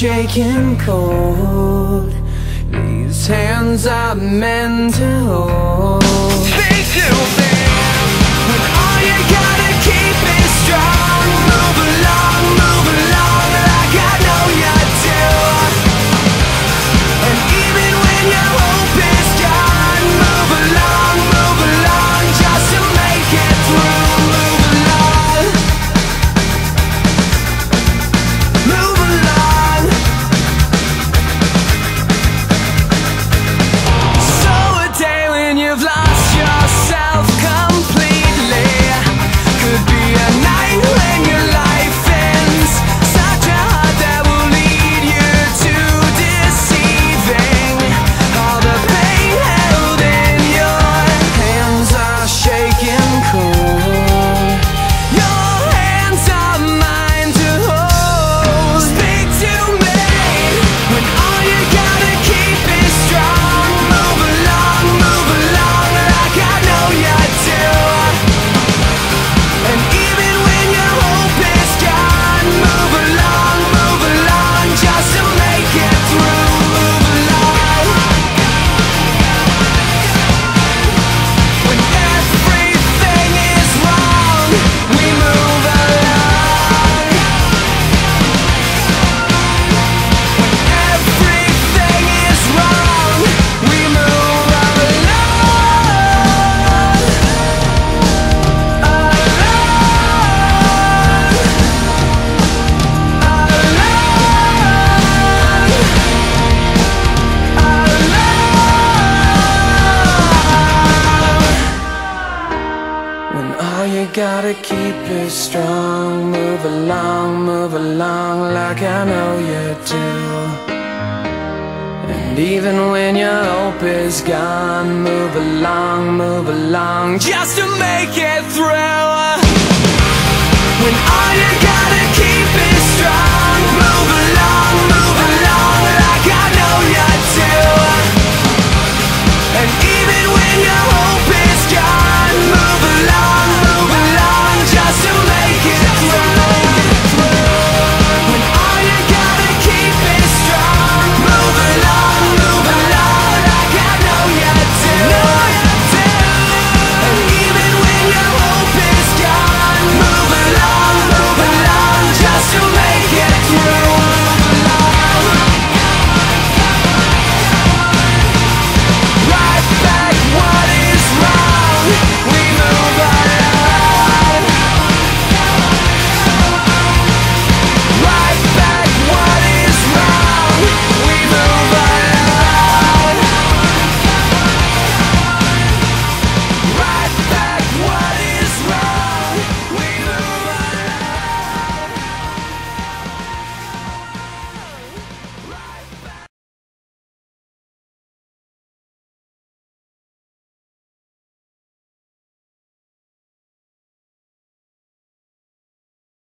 shaking cold. These hands are meant to hold. Things to things, when all you gotta keep is strong. Move along like I know you do. And even when your hope is gone, move along, just to make it through. Gotta keep it strong. Move along like I know you do. And even when your hope is gone, move along, just to make it through.